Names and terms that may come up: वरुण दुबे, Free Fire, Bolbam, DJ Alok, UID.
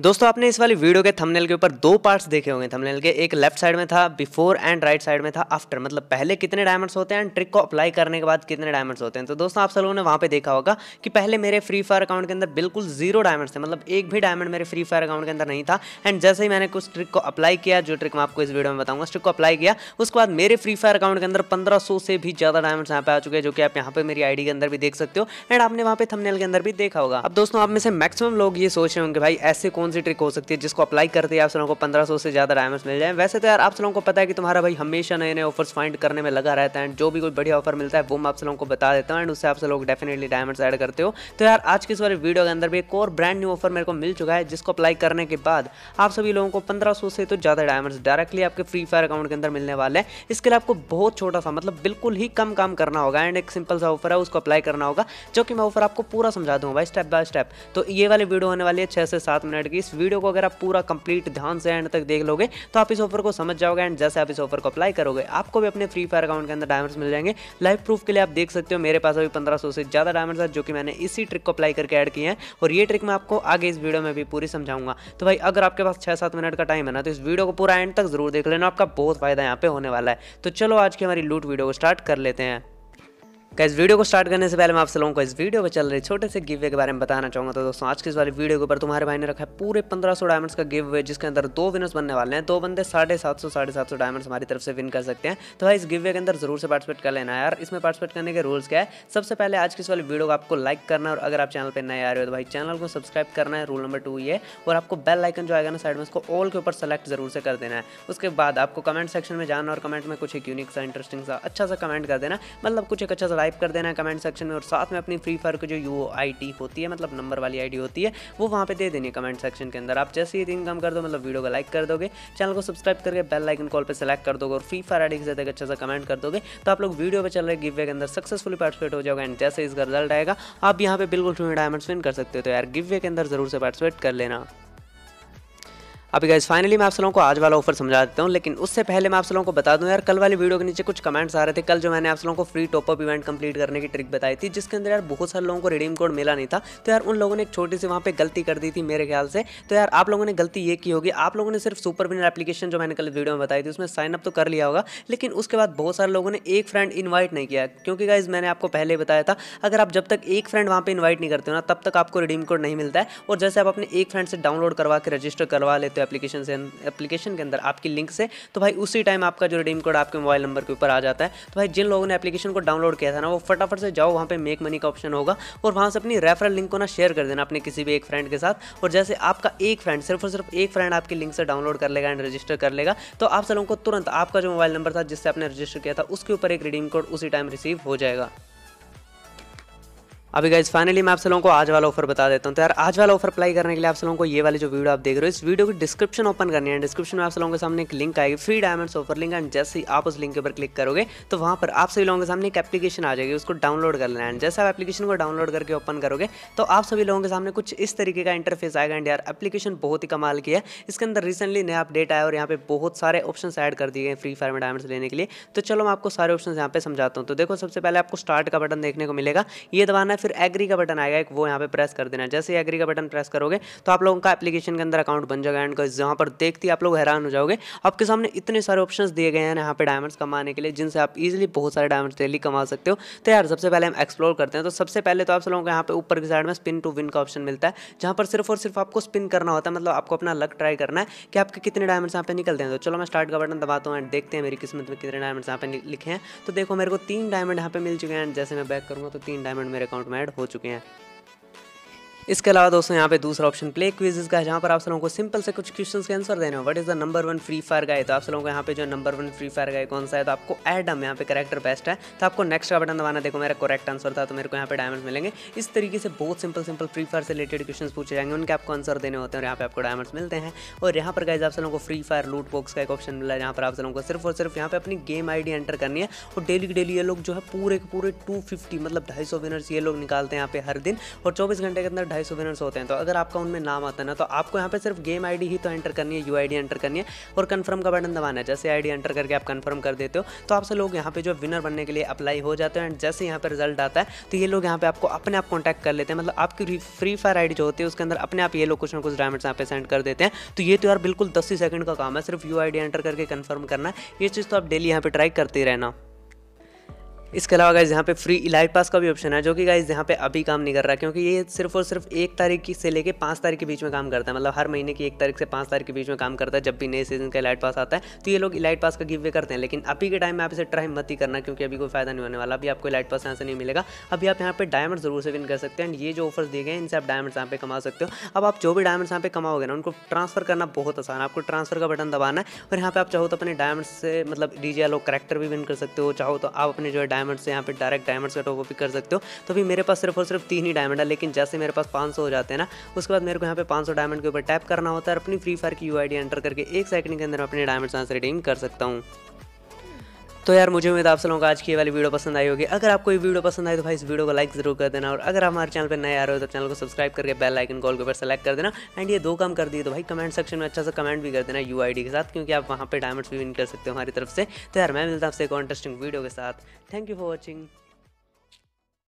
दोस्तों आपने इस वाली वीडियो के थंबनेल के ऊपर दो पार्ट्स देखे होंगे। थंबनेल के एक लेफ्ट साइड में था बिफोर एंड राइट साइड में था आफ्टर, मतलब पहले कितने डायमंड्स होते हैं एंड ट्रिक को अप्लाई करने के बाद कितने डायमंड्स होते हैं। तो दोस्तों आप सब लोगों ने वहाँ पे देखा होगा कि पहले मेरे फ्री फायर अकाउंट के अंदर बिल्कुल जीरो डायमंड्स थे, मतलब एक भी डायमंड मेरे फ्री फायर अकाउंट के अंदर नहीं था। एंड जैसे ही मैंने कुछ ट्रिक को अप्लाई किया, जो ट्रिक मैं आपको इस वीडियो में बताऊँगा, उस ट्रिक को अप्लाई किया, उसके बाद मेरे फ्री फायर अकाउंट के अंदर 1500 से भी ज़्यादा डायमंड्स यहाँ पे आ चुके हैं, जो कि आप यहाँ पे मेरी आई डी के अंदर भी देख सकते हो एंड आपने वहाँ पे थंबनेल के अंदर भी देखा होगा। अब दोस्तों आप में से मैक्सिमम लोग ये सोच रहे होंगे भाई ऐसे कौन सी ट्रिक हो सकती है जिसको अप्लाई करते ही आप लोगों को 1500 से ज़्यादा डायमंड्स मिल जाए। वैसे तो यार आप लोगों को पता है कि तुम्हारा भाई हमेशा नए नए ऑफर्स फाइंड करने में लगा रहता है एंड जो भी कोई बढ़िया ऑफर मिलता है वो मैं आप लोगों को बता देता हूँ एंड उससे आप लोग डेफिनेटली डायमंड्स ऐड करते हो। तो यार आज की इस वाली वीडियो के अंदर भी एक और ब्रांड न्यू ऑफर मेरे को मिल चुका है, जिसको अप्लाई करने के बाद आप सभी लोगों को 1500 से तो ज़्यादा डायमंड्स डायरेक्टली आपके फ्री फायर अकाउंट के अंदर मिलने वाले हैं। इसके लिए आपको बहुत छोटा सा, मतलब बिल्कुल ही कम काम करना होगा एंड एक सिंपल सा ऑफर है, उसको अप्लाई करना होगा, जो कि मैं ऑफर आपको पूरा समझा दूँगा भाई स्टेप बाय स्टेप। तो ये वाली वीडियो होने वाली है 6 से 7 मिनट की। इस वीडियो को अगर आप पूरा कंप्लीट ध्यान से एंड तक देख लोगे तो आप इस ऑफर को समझ जाओगे एंड जैसे आप इस ऑफर को अप्लाई करोगे आपको भी अपने फ्री फायर अकाउंट के अंदर डायमंड्स मिल जाएंगे। लाइव प्रूफ के लिए आप देख सकते हो मेरे पास अभी 1500 से ज़्यादा डायमंड्स है, जो कि मैंने इसी ट्रिक को अप्लाई करके ऐड किए हैं और ये ट्रिक मैं आपको आगे इस वीडियो में भी पूरी समझाऊंगा। तो भाई अगर आपके पास 6-7 मिनट का टाइम है ना, तो इस वीडियो को पूरा एंड तक जरूर देख लेना, आपका बहुत फायदा यहाँ पे होने वाला है। तो चलो आज की हमारी लूट वीडियो को स्टार्ट कर लेते हैं। गाइस वीडियो को स्टार्ट करने से पहले मैं आप सब लोगों को इस वीडियो पर चल रहे छोटे से गिव वे के बारे में बताना चाहूँगा। तो दोस्तों आज के इस वाले वीडियो के ऊपर तुम्हारे भाई ने रखा है पूरे 1500 डायमंड्स का गिव वे, जिसके अंदर 2 विनर्स बनने वाले हैं। 2 बंदे 750 डायमंड्स हमारी तरफ से विन कर सकते हैं। तो भाई इस गिव वे के अंदर जरूर से पार्टिसिपेट कर लेना यार। इसमें पार्टिसिपेट करने के रूल्स क्या है, सबसे पहले आज के इस वाले वीडियो को आपको लाइक करना है और अगर आप चैनल पर नए आ रहे हो तो भाई चैनल को सब्सक्राइब करना है, रूल नंबर 2 ये। और आपको बेल आइकन जो आएगा ना साइड में, उसको ऑल के ऊपर सेलेक्ट जरूर से कर देना है। उसके बाद आपको कमेंट सेक्शन में जाना और कमेंट में कुछ एक यूनिक सा, इंटरेस्टिंग सा, अच्छा सा कमेंट कर देना, मतलब कुछ एक अच्छा सा टाइप कर देना है कमेंट सेक्शन में। और साथ में अपनी फ्री फायर की जो UID होती है, मतलब नंबर वाली आईडी होती है, वो वहाँ पे दे देनी है कमेंट सेक्शन के अंदर। आप जैसे ही 3 काम कर दो, मतलब वीडियो को लाइक कर दोगे, चैनल को सब्सक्राइब करके बेल आइकन कॉल पे सेलेक्ट कर दोगे और फ्री फायर आईडी के साथ एक अच्छा सा कमेंट कर दोगे, तो आप लोग वीडियो पर चल रहे गिव वे के अंदर सक्सेसफुली पार्टिसिपेट हो जाओगे एंड जैसे इसका रिजल्ट आएगा आप यहाँ पे बिल्कुल फ्री डायमंड्स विन कर सकते हो। तो यार गिव वे के अंदर जरूर से पार्टिसिपेट कर लेना। अभी गाइस फाइनली मैं आप लोगों को आज वाला ऑफर समझा देता हूँ, लेकिन उससे पहले मैं आप लोगों को बता दूँ यार, कल वाली वीडियो के नीचे कुछ कमेंट्स आ रहे थे। कल जो मैंने आप लोगों को फ्री टॉपअप इवेंट कंप्लीट करने की ट्रिक बताई थी, जिसके अंदर यार बहुत सारे लोगों को रिडीम कोड मिला नहीं था, तो यार उन लोगों ने एक छोटी सी वहाँ पे गलती कर दी थी मेरे ख्याल से। तो यार आप लोगों ने गलती ये की होगी, आप लोगों ने सिर्फ सुपर विनर एप्लीकेशन जो मैंने कल वीडियो में बताई थी उसमें साइनअप तो कर लिया होगा, लेकिन उसके बाद बहुत सारे लोगों ने एक फ्रेंड इन्वाइट नहीं किया, क्योंकि गाइज मैंने आपको पहले बताया था अगर आप जब तक एक फ्रेंड वहाँ पर इन्वाइट नहीं करते हो ना, तब तक आपको रिडीम कोड नहीं मिलता है। और जैसे आप अपने एक फ्रेंड से डाउनलोड करवा के रजिस्टर करवा लेते हो एप्लीकेशन के अंदर आपकी लिंक से, तो भाई उसी टाइम आपका जो रिडीम कोड आपके मोबाइल नंबर के ऊपर आ जाता है। तो भाई जिन लोगों ने एप्लीकेशन को डाउनलोड किया था ना, वो फटाफट से जाओ वहाँ पे मेक मनी का ऑप्शन होगा और वहाँ से अपनी रेफरल लिंक को ना शेयर कर देना अपने किसी भी एक फ्रेंड के साथ। और जैसे आपका एक फ्रेंड, सिर्फ और सिर्फ एक फ्रेंड आपकी लिंक से डाउनलोड कर लेगा एंड रजिस्टर कर लेगा, तो आप सब लोगों को तुरंत आपका जो मोबाइल नंबर था जिससे आपने रजिस्टर किया था उसके ऊपर एक रिडीम कोड उसी टाइम रिसीव हो जाएगा। अभी गाइज फाइनली मैं आप सब लोगों को आज वाला ऑफर बता देता हूँ। तो यार आज वाला ऑफर अप्लाई करने के लिए आप सब लोगों को ये वाली जो वीडियो आप देख रहे हो, इस वीडियो की डिस्क्रिप्शन ओपन करनी है। डिस्क्रिप्शन में आप सब लोगों के सामने एक लिंक आएगी, free diamonds offer link, and जैसे ही आप उस लिंक के ऊपर क्लिक करोगे तो वहाँ पर आप सभी लोगों के सामने एक एप्लीकेशन आ जाएगी, उसको डाउनलोड कर लेना है। जैसे आप एप्लीकेशन को डाउनलोड करके ओपन करोगे तो आप सभी लोगों के सामने कुछ इस तरीके का इंटरफेस आएगा एंड यार एप्लीकेशन बहुत ही कमाल की है। इसके अंदर रिसेंटली नया अपडेट आया और यहाँ पे बहुत सारे ऑप्शन ऐड कर दिए गए फ्री फायर में डायमंड्स लेने के लिए। तो चलो मैं आपको सारे ऑप्शन यहाँ पे समझाता हूँ। तो देखो सबसे पहले आपको स्टार्ट का बटन देखने को मिलेगा, ये दबाना है, फिर एग्री का बटन आएगा एक, वो यहाँ पे प्रेस कर देना है। जैसे ही एग्री का बटन प्रेस करोगे तो आप लोगों का एप्लीकेशन के अंदर अकाउंट बन जाएगा एंड जहाँ पर देखते ही आप लोग हैरान हो जाओगे, आपके सामने इतने सारे ऑप्शंस दिए गए हैं यहाँ पे डायमंड्स कमाने के लिए, जिनसे आप इजीली बहुत सारे डायमंड्स डेली कमा सकते हो। तो यार सबसे पहले हम एक्सप्लोर करते हैं। तो सबसे पहले तो आप सब लोगों को यहाँ पे ऊपर की साइड में स्पिन टू विन का ऑप्शन मिलता है, जहाँ पर सिर्फ और सिर्फ आपको स्पिन करना होता है, मतलब आपको अपना लक ट्राई करना है कि आपके कितने डायमंड्स यहाँ पे निकलते हैं। तो चलो मैं स्टार्ट का बटन दबाता हूँ एंड देखते हैं मेरी किस्मत में कितने डायमंड्स यहाँ पे लिखे हैं। तो देखो मेरे को 3 डायमंड यहाँ पे मिल चुके हैं। जैसे मैं बैक करूँगा तो 3 डायमंड मेरे अकाउंट में ऐड हो चुके हैं। इसके अलावा दोस्तों यहाँ पे दूसरा ऑप्शन प्ले क्विज़ का है, जहाँ पर आप सब लोगों को सिंपल से कुछ क्वेश्चंस के आंसर देने हो। What is the number 1 Free Fire guy, तो आप सब लोगों को यहाँ पे जो नंबर 1 फ्री फायर गाय कौन सा है, तो आपको एडम यहाँ पे करेक्टर बेस्ट है, तो आपको नेक्स्ट का बटन दबाना। देखो मेरा करेक्ट आंसर था, तो मेरे को यहाँ पे डायमंड्स मिलेंगे। इस तरीके से बहुत सिंपल फ्री फायर से रिलेटेड क्वेश्चन पूछे जाएंगे, उनके आपको आंसर देने होते हैं और यहाँ पे आपको डायमंड्स मिलते हैं। और यहाँ पर गाइज आप सब लोगों को फ्री फायर लूट बॉक्स का एक ऑप्शन मिला है, जहाँ पर आप सब लोगों को सिर्फ और सिर्फ यहाँ पे अपनी गेम ID एंटर करनी है और डेली डेली ये लोग जो है पूरे 250, मतलब 250 विनर्स ये लोग निकालते हैं यहाँ पे हर दिन, और 24 घंटे के अंदर 250 विनर्स होते हैं, तो अगर आपका उनमें नाम आता है ना, तो आपको यहाँ पे सिर्फ गेम आईडी ही तो एंटर करनी है, यूआईडी एंटर करनी है और कन्फर्म का बटन दबाना है। जैसे आईडी एंटर करके आप कन्फर्म कर देते हो तो आपसे लोग यहाँ पे जो विनर बनने के लिए अप्लाई हो जाते हैं। एंड जैसे यहाँ पर रिजल्ट आता है तो ये लोग यहाँ पे आपको अपने आप कॉन्टैक्ट कर लेते हैं, मतलब आपकी फ्री फायर आईडी जो होती है उसके अंदर अपने आप ये लोग कुछ ना कुछ डायमंड्स यहाँ पे सेंड कर देते हैं। तो ये तो यार बिल्कुल 10 ही सेकंड का काम है, सिर्फ यूआईडी एंटर करके कन्फर्म करना है। ये चीज़ तो आप डेली यहाँ पे ट्राई करते रहना। इसके अलावा गाइज यहाँ पे फ्री इलाइट पास का भी ऑप्शन है, जो कि गाइज यहाँ पे अभी काम नहीं कर रहा, क्योंकि ये सिर्फ और सिर्फ 1 तारीख से लेके 5 तारीख के बीच में काम करता है, मतलब हर महीने की 1 तारीख से 5 तारीख के बीच में काम करता है। जब भी नए सीजन का इलाइट पास आता है तो ये लोग इलाइट पास का गिव वे करते हैं, लेकिन अभी के टाइम में आप इसे ट्राई मत ही करना, क्योंकि अभी कोई फायदा नहीं होने वाला। अभी आपको इलाइट पास यहाँ से नहीं मिलेगा, अभी आप यहाँ पर डायमंड जरूर से विन कर सकते हैं। एंड ये जो ऑफर्स दिए गए इनसे आप डायमंड्स यहाँ पे कमा सकते हो। अब आप जो भी डायमंड्स यहाँ पे कमाओगे ना, उनको ट्रांसफर करना बहुत आसान है। आपको ट्रांसफर का बटन दबाना है और यहाँ पे आप चाहो तो अपने डायमंड्स से, मतलब डीजे आलोक कैरेक्टर भी विन कर सकते हो, चाहो तो आप अपने जो है डायमंड से यहाँ पे डायरेक्ट डायमंड्स का टॉपअप भी कर सकते हो। तो भी मेरे पास सिर्फ और सिर्फ 3 ही डायमंड है, लेकिन जैसे मेरे पास 500 हो जाते हैं ना, उसके बाद मेरे को यहाँ पे 500 डायमंड के ऊपर टैप करना होता है और अपनी फ्री फायर की यूआईडी एंटर करके 1 सेकंड के अंदर अपने डायमंड्स यहाँ से रिडीम कर सकता हूँ। तो यार मुझे उम्मीद है आप सब लोगों को आज की ये वाली वीडियो पसंद आई होगी। अगर आपको ये वीडियो पसंद आए तो भाई इस वीडियो को लाइक जरूर कर देना, और अगर हमारे चैनल पर नए आ रहे हो तो चैनल को सब्सक्राइब करके बेल आइकन कॉल के ऊपर सेलेक्ट कर देना। एंड ये 2 काम कर दिए तो भाई कमेंट सेक्शन में अच्छा सा कमेंट भी कर देना यूआईडी के साथ, क्योंकि आप वहाँ पे डायमंड्स भी विन कर सकते हो हमारी तरफ से। तो यार मैं मिलता हूँ आपसे एक और इंटरेस्टिंग वीडियो के साथ। Thank you for watching.